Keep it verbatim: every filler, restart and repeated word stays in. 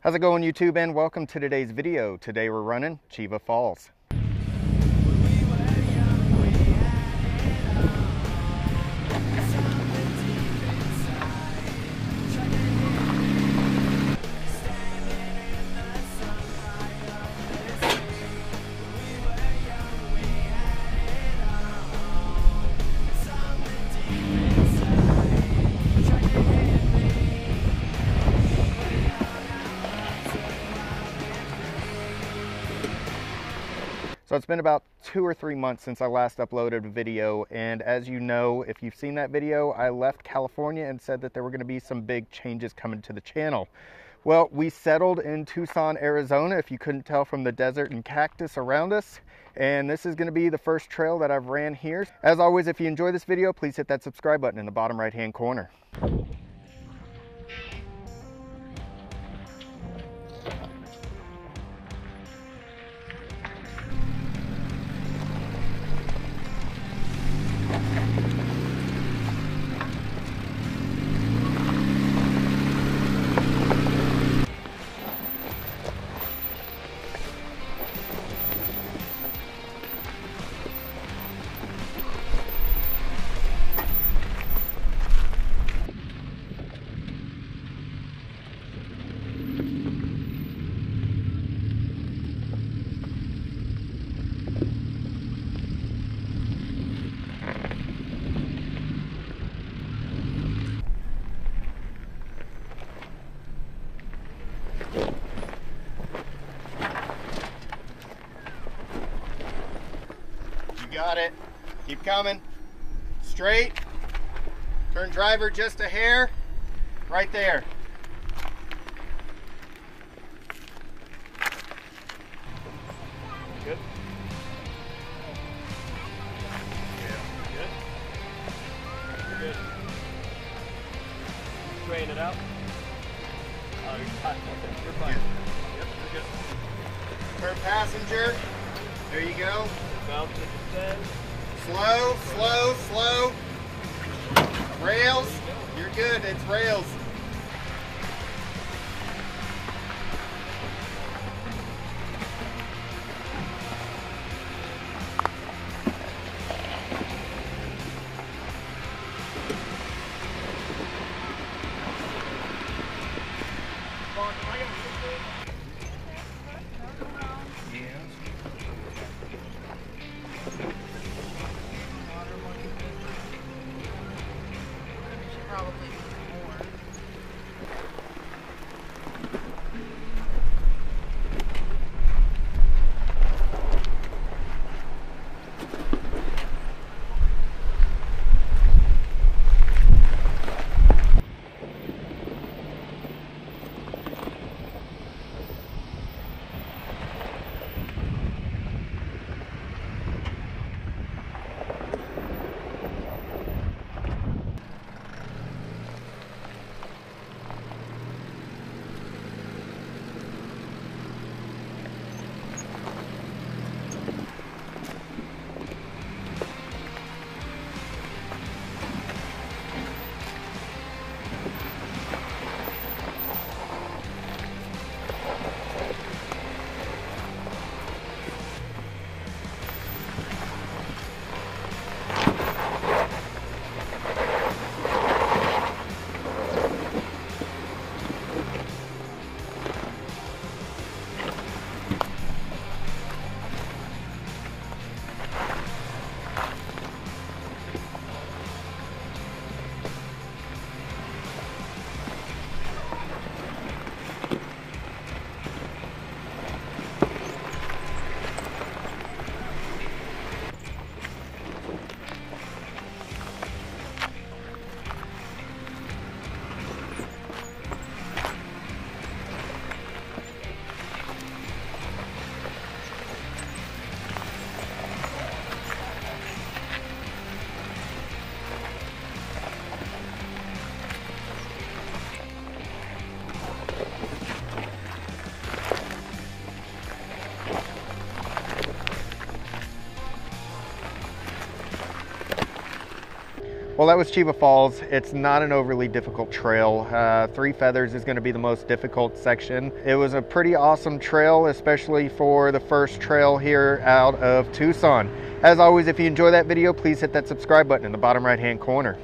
How's it going, YouTube, and welcome to today's video. Today we're running Chiva Falls. So it's been about two or three months since I last uploaded a video, and as you know, if you've seen that video, I left California and said that there were going to be some big changes coming to the channel. Well, we settled in Tucson, Arizona, if you couldn't tell from the desert and cactus around us, and this is going to be the first trail that I've ran here. As always, if you enjoy this video, please hit that subscribe button in the bottom right hand corner. Got it. Keep coming. Straight. Turn driver just a hair. Right there. Good. Yeah. Good. You're good. Straighten it out. Oh, you're fine. You're fine. Good. Yep, you're good. Turn passenger. There you go. Slow, slow, slow. Rails, you're good, it's rails. Well, that was Chiva Falls. It's not an overly difficult trail. Uh, Three Feathers is going to be the most difficult section. It was a pretty awesome trail, especially for the first trail here out of Tucson. As always, if you enjoy that video, please hit that subscribe button in the bottom right hand corner.